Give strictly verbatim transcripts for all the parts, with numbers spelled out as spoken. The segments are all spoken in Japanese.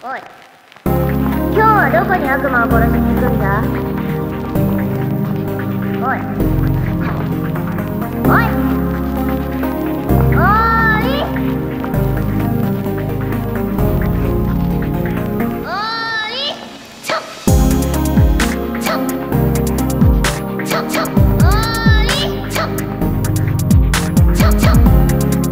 おい、今日はどこに悪魔を殺しに行くんだ？おいおいおーいおーい、ちょっちょっちょっちょっおーいちょっちょっちょっちょっちょっちょっ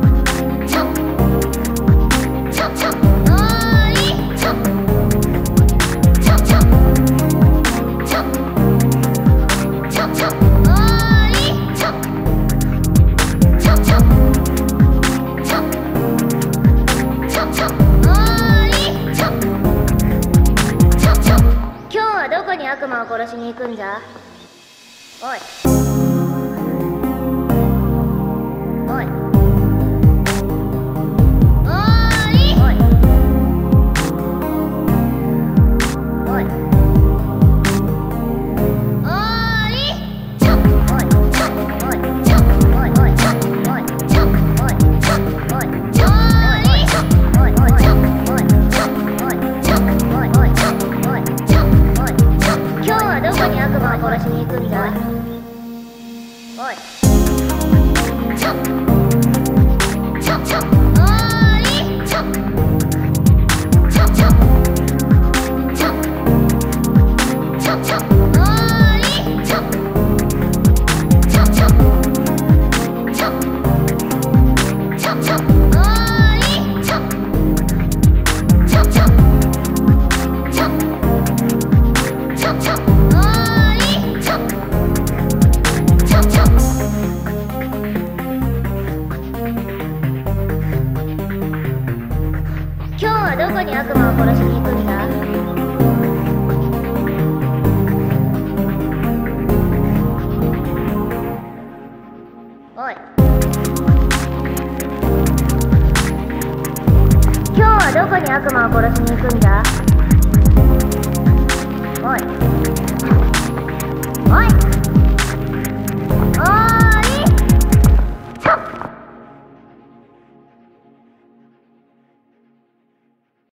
悪魔を殺しに行くんじゃ。おいおいおーいおいおいおーいちょっおいちょっおいちょっおいおいちょっおいちょっおいちょっおいちょっおいおいちょっおいちょっおいおいちょっおいちょっ今日はどこに悪魔を殺しに行くんだ？おいちょっちょっちょっおーいちょっちょっちょっちょっちょっちょっおーいちょっちょっちょっちょっちょっちょっおーいちょっちょっちょっちょっちょっおーいちょっちょっちょっ今日はどこに悪魔を殺しに行くんだ？おい今日はどこに悪魔を殺しに行くんだ？おいおい